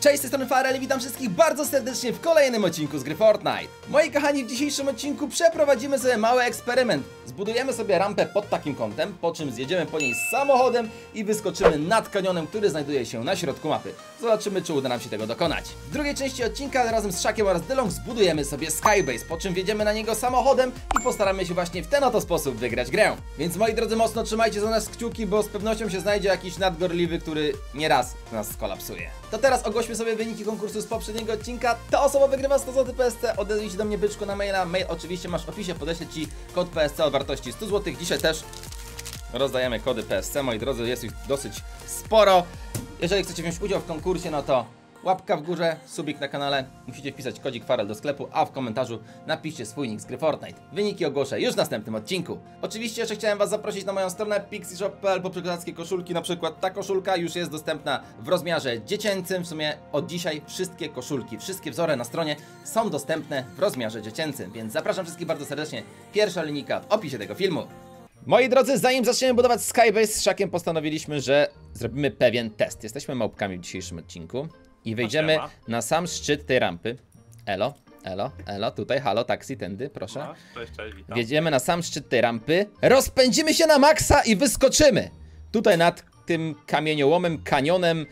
Cześć, z tej strony Farell i witam wszystkich bardzo serdecznie w kolejnym odcinku z gry Fortnite. Moi kochani, w dzisiejszym odcinku przeprowadzimy sobie mały eksperyment. Zbudujemy sobie rampę pod takim kątem, po czym zjedziemy po niej samochodem i wyskoczymy nad kanionem, który znajduje się na środku mapy. Zobaczymy, czy uda nam się tego dokonać. W drugiej części odcinka razem z Szakiem oraz Dylongs zbudujemy sobie SKYBASE, po czym wjedziemy na niego samochodem i postaramy się właśnie w ten oto sposób wygrać grę. Więc moi drodzy, mocno trzymajcie za nas kciuki, bo z pewnością się znajdzie jakiś nadgorliwy, który nieraz nas skolapsuje. To teraz ogłośmy sobie wyniki konkursu z poprzedniego odcinka. Ta osoba wygrywa 100 zł PSC. Odezwij się do mnie, byczku, na maila. Mail oczywiście masz w opisie, podeślę ci kod PSC o wartości 100 zł. Dzisiaj też rozdajemy kody PSC, moi drodzy, jest ich dosyć sporo. Jeżeli chcecie wziąć udział w konkursie, no to łapka w górę, subik na kanale. Musicie wpisać kodzik Farell do sklepu, a w komentarzu napiszcie swój nick z gry Fortnite. Wyniki ogłoszę już w następnym odcinku. Oczywiście jeszcze chciałem was zaprosić na moją stronę pixieshop.pl po przekozackie koszulki. Na przykład ta koszulka już jest dostępna w rozmiarze dziecięcym. W sumie od dzisiaj wszystkie koszulki, wszystkie wzory na stronie są dostępne w rozmiarze dziecięcym. Więc zapraszam wszystkich bardzo serdecznie. Pierwsza linijka w opisie tego filmu. Moi drodzy, zanim zaczniemy budować SKYBASE, z Szakiem postanowiliśmy, że zrobimy pewien test. Jesteśmy małpkami w dzisiejszym odcinku. I wejdziemy na sam szczyt tej rampy. Elo, elo, elo, tutaj, halo, taksi, tędy, proszę. Wjedziemy na sam szczyt tej rampy, rozpędzimy się na maksa i wyskoczymy. Tutaj nad tym kamieniołomem, kanionem,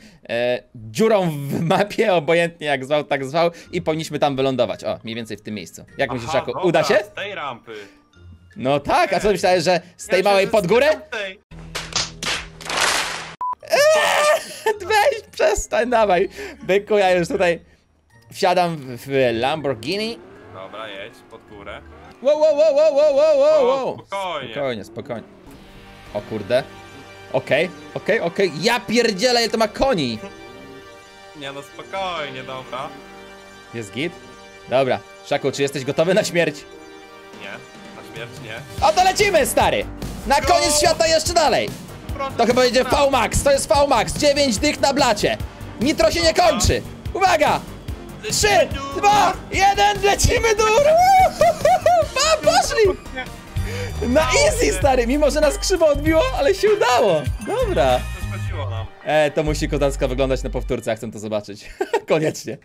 dziurą w mapie, obojętnie jak zwał, tak zwał. I powinniśmy tam wylądować, o, mniej więcej w tym miejscu. Jak myślisz, Szaku, uda się? Z tej rampy. No tak, a co myślałeś, że z tej małej pod górę? Weź, przestań, dawaj. Byku, ja już tutaj wsiadam w Lamborghini. Dobra, jedź pod górę. Wow, wow, wow, wow, wow, wow, wow. Spokojnie. Spokojnie, spokojnie. O kurde. Okej, okej, okej. Ja pierdzielę, ile to ma koni. Nie no, spokojnie, dobra. Jest git? Dobra. Szaku, czy jesteś gotowy na śmierć? Nie, na śmierć nie. O to lecimy, stary! Na koniec świata jeszcze dalej! To chyba będzie VMAX, to jest VMAX, 9 dych na blacie. Nitro się nie kończy. Uwaga! 3, 2, 1, lecimy dur! Pa, poszli! Na easy, stary, mimo że nas krzywo odbiło, ale się udało. Dobra. To musi kozacko wyglądać na powtórce, ja chcę to zobaczyć. Koniecznie.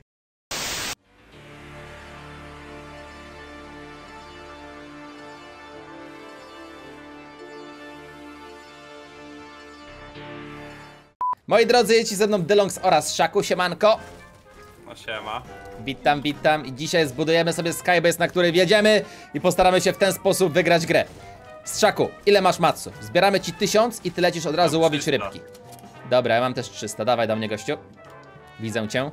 Moi drodzy, jeździ ze mną Dylongs oraz Szaku, siemanko. No siema. Witam, witam i dzisiaj zbudujemy sobie SKYBASE, na który wjedziemy i postaramy się w ten sposób wygrać grę. Szaku, ile masz matsów? Zbieramy ci 1000 i ty lecisz od razu łowić rybki. Dobra, ja mam też 300, dawaj do mnie, gościu. Widzę cię.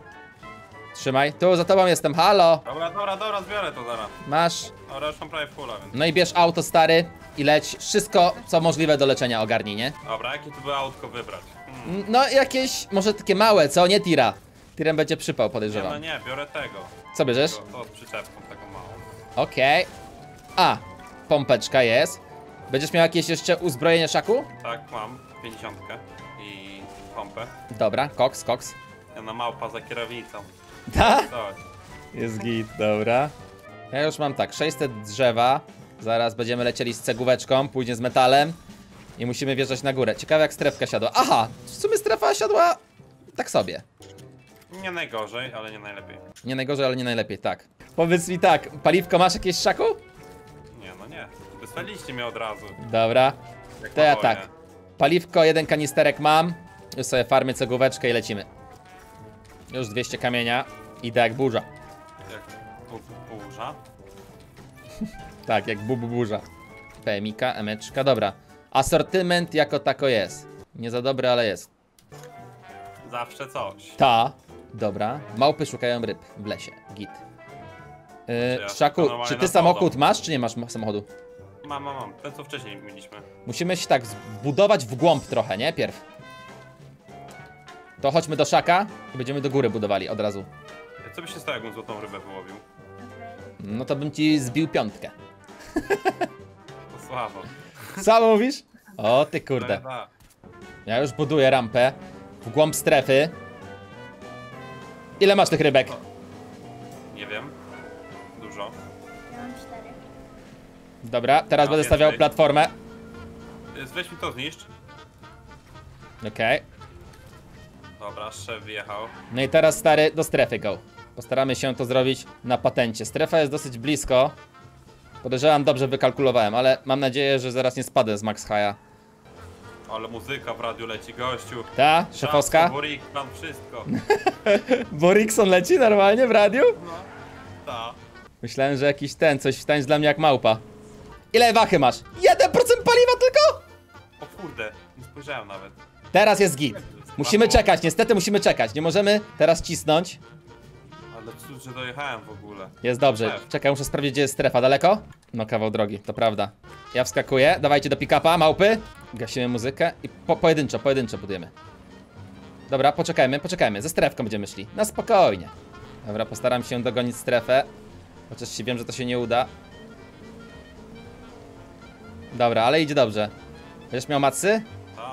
Trzymaj, tu za tobą jestem, halo. Dobra, dobra, dobra, zbiorę to zaraz. Masz. Dobra, już mam prawie fulla, więc. No i bierz auto, stary, i leć. Wszystko, co możliwe do leczenia ogarnij, nie? Dobra, jakie tu by autko wybrać? No jakieś, może takie małe, co? Nie tira. Tirem będzie przypał, podejrzewam. Nie, no nie, biorę tego. Co bierzesz? To z przyczepką taką małą. Okej. A, pompeczka jest. Będziesz miał jakieś jeszcze uzbrojenie, Szaku? Tak, mam 50 i pompę. Dobra, koks, koks. Ja na małpa za kierownicą. Da? Jest git, dobra. Ja już mam tak, 600 drzewa. Zaraz będziemy lecieli z cegóweczką, później z metalem. I musimy wjeżdżać na górę. Ciekawe jak strefka siadła. Aha! W sumie strefa siadła tak sobie. Nie najgorzej, ale nie najlepiej. Nie najgorzej, ale nie najlepiej, tak. Powiedz mi tak, paliwko masz jakieś, Szaku? Nie, no nie. Wysłaliście mnie od razu. Dobra. To ja tak. Paliwko, jeden kanisterek mam. Już sobie farmię cegóweczkę i lecimy. Już 200 kamienia. Idę jak burza. Jak burza? Tak, jak burza. PMika, emeczka, dobra. Asortyment jako tako jest. Nie za dobre, ale jest. Zawsze coś. Ta, dobra. Małpy szukają ryb w lesie. Git. Szaku, czy ty samochód masz, czy nie masz samochodu? Mam. Ten co wcześniej mieliśmy. Musimy się tak zbudować w głąb trochę, nie? Pierw. To chodźmy do Szaka i będziemy do góry budowali od razu. Co by się stało, jakbym złotą rybę wyłowił? No to bym ci zbił 5. To słabo. Co mówisz? O ty kurde. Ja już buduję rampę w głąb strefy. Ile masz tych rybek? Nie wiem. Dużo. Ja mam 4. Dobra, teraz będę stawiał platformę. Weź mi to zniszcz. Okej. Dobra, szef wjechał. No i teraz, stary, do strefy go. Postaramy się to zrobić na patencie. Strefa jest dosyć blisko. Podejrzewam, dobrze wykalkulowałem, ale mam nadzieję, że zaraz nie spadę z Max High'a. Ale muzyka w radiu leci, gościu. Ta, szefowska? Borik, tam wszystko. Borikson leci normalnie w radiu? No, ta. Myślałem, że jakiś ten, coś wstańcz dla mnie jak małpa. Ile wachy masz? 1% paliwa tylko? O kurde, nie spojrzałem nawet. Teraz jest git. Musimy czekać, niestety musimy czekać. Nie możemy teraz cisnąć. Ale cóż, że dojechałem w ogóle. Jest dobrze. Czekaj, muszę sprawdzić, gdzie jest strefa. Daleko? No kawał drogi, to prawda. Ja wskakuję, dawajcie do pick-upa, małpy. Gasimy muzykę i pojedynczo budujemy. Dobra, poczekajmy. Ze strefką będziemy szli. Na spokojnie. Dobra, postaram się dogonić strefę. Chociaż się wiem, że to się nie uda. Dobra, ale idzie dobrze. Będziesz miał macy? Tak.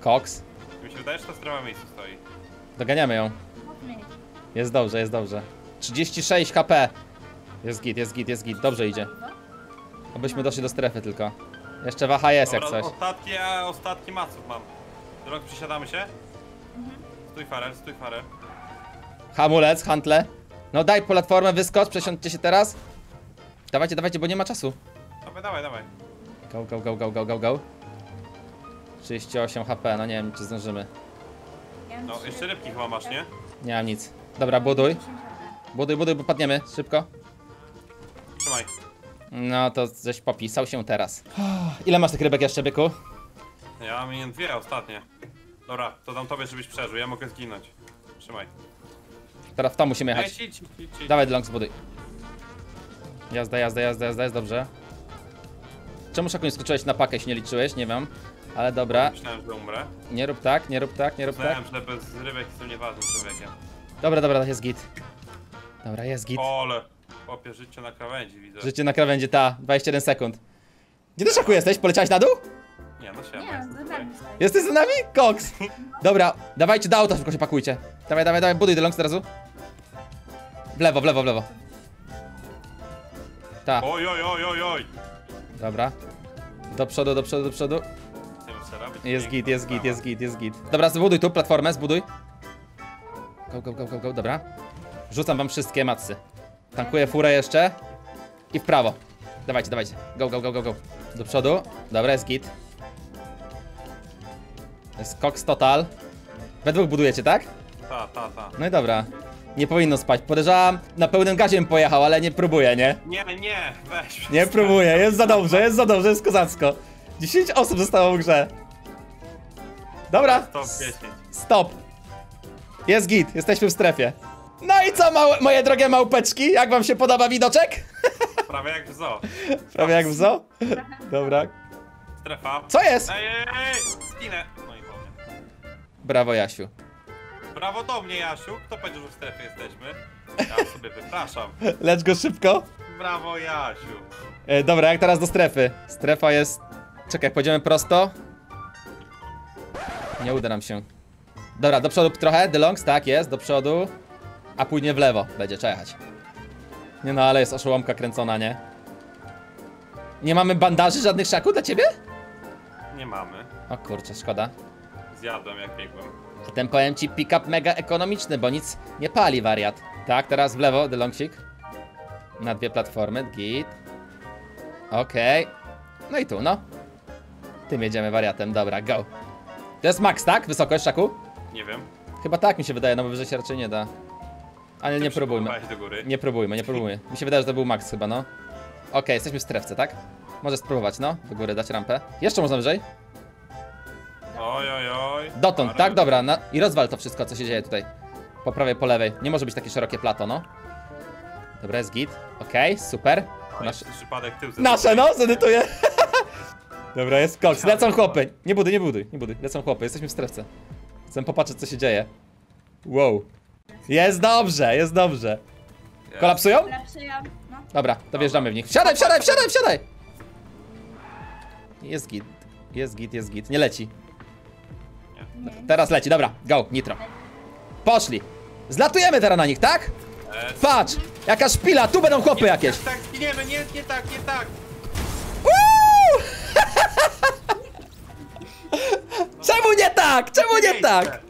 Koks? Mi się wydaje, że ta strefa w miejscu stoi. Doganiamy ją. Jest dobrze, jest dobrze. 36 HP. Jest git, dobrze idzie. Obyśmy doszli do strefy tylko. Jeszcze waha jest jak coś. Ostatki maców mam. Drog, przysiadamy się? Stój Farell. Hamulec, hantle. No daj platformę, wyskocz, przesiądźcie się teraz. Dawajcie, bo nie ma czasu. Dawaj. Go. 38 HP, no nie wiem czy zdążymy. No jeszcze rybki chyba masz, nie? Nie mam nic. Dobra, buduj, bo padniemy, szybko. Trzymaj. No to żeś popisał się teraz. Ile masz tych rybek jeszcze, byku? Ja mam dwie ostatnie. Dobra, to dam tobie, żebyś przeżył, ja mogę zginąć. Trzymaj. Teraz w to musimy jechać. Dawaj, Dylongs, buduj. Jazda, jest dobrze. Czemu szaku nie skoczyłeś na pakę, się nie liczyłeś, nie wiem. Ale dobra. Myślałem, że umrę. Nie rób tak. Myślałem, że bez rybek jestem nieważnym człowiekiem. Dobra, jest git. Ole, chłopie, życie na krawędzi widzę. Życie na krawędzi, ta, 21 sekund. Gdzie ty, szaku, jesteś? Poleciałeś na dół? Nie, no się. Nie, za nami. Jesteś za nami? Koks! Dobra, dawajcie do auta, szybko się pakujcie. Dawaj, buduj Dylongs teraz. W lewo. Ta. Oj. Dobra. Do przodu. Jest git. Dobra, zbuduj tu platformę, zbuduj. Go, dobra. Rzucam wam wszystkie macy. Tankuję furę jeszcze. I w prawo. Dawajcie. Go. Do przodu. Dobra, jest git. Jest koks total. We dwóch budujecie, tak? Ta. No i dobra. Nie powinno spać. Podejrzewam, na pełnym gazie pojechał, ale nie próbuję, nie? Nie, weź. Nie próbuję, jest za dobrze, jest kozacko. 10 osób zostało w grze. Dobra. Stop. Jest git, jesteśmy w strefie. No i co, moje drogie małpeczki? Jak wam się podoba widoczek? Prawie jak w zoo. Dobra. Strefa. Co jest? Ej. Skinę. No i powiem. Brawo, Jasiu. Brawo do mnie, Jasiu. Kto powiedział, że w strefie jesteśmy? Ja sobie wypraszam. Lecz go szybko. Brawo, Jasiu. Dobra, jak teraz do strefy? Strefa jest... Czekaj, pójdziemy prosto. Nie uda nam się. Dobra, do przodu trochę, Dylongs, tak jest, do przodu. A później w lewo będzie, trzeba jechać. Nie no, ale jest oszołomka kręcona, nie? Nie mamy bandaży żadnych, szaku, dla ciebie? Nie mamy. O kurczę, szkoda. Zjadłem jak biegłem. I ten, powiem ci, pick-up mega ekonomiczny, bo nic nie pali, wariat. Tak, teraz w lewo, Dylongsik. Na dwie platformy, git. Okej. No i tu, no. Tym jedziemy, wariatem, dobra, go. To jest max, tak? Wysokość, szaku? Nie wiem. Chyba tak mi się wydaje, no bo wyżej się raczej nie da. Ale nie próbujmy. Nie próbujmy. Mi się wydaje, że to był max chyba, no. Okej, jesteśmy w strefce, tak? Może spróbować, no. Do góry dać rampę. Jeszcze można wyżej? Oj. Dotąd, tak? Dobra. I rozwal to wszystko, co się dzieje tutaj. Po prawej, po lewej. Nie może być takie szerokie plato, no. Dobra, jest git. Okej, super. Nasze, no, zedytuję. Dobra, jest koks, lecą chłopy. Nie buduj, lecą chłopy, jesteśmy w strefce. Chcę popatrzeć, co się dzieje. Wow. Jest dobrze. Kolapsują? No. Dobra, to wjeżdżamy w nich. Wsiadaj! Jest git. Nie leci. Teraz leci, dobra, go, nitro. Poszli. Zlatujemy teraz na nich, tak? Patrz, jaka szpila, tu będą chłopy jakieś. Tak, zginiemy, nie tak. Czemu nie tak?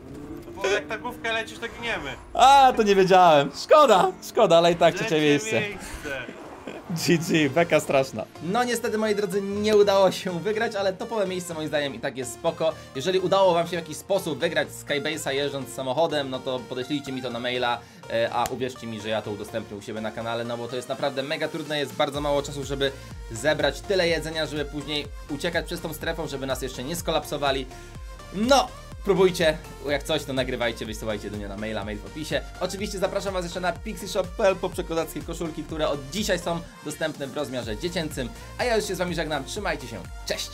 bo jak tagówkę lecisz, to gniemy. A, to nie wiedziałem. Szkoda, szkoda, ale i tak trzecie miejsce. GG, beka straszna. No niestety, moi drodzy, nie udało się wygrać, ale topowe miejsce moim zdaniem i tak jest spoko. Jeżeli udało wam się w jakiś sposób wygrać Skybase'a jeżdżąc samochodem, no to podeślijcie mi to na maila, a uwierzcie mi, że ja to udostępnię u siebie na kanale, no bo to jest naprawdę mega trudne, jest bardzo mało czasu, żeby zebrać tyle jedzenia, żeby później uciekać przez tą strefą, żeby nas jeszcze nie skolapsowali. No! Próbujcie, jak coś to nagrywajcie, wysyłajcie do mnie na maila, mail w opisie. Oczywiście zapraszam was jeszcze na pixieshop.pl po przekozackie koszulki, które od dzisiaj są dostępne w rozmiarze dziecięcym. A ja już się z wami żegnam, trzymajcie się, cześć!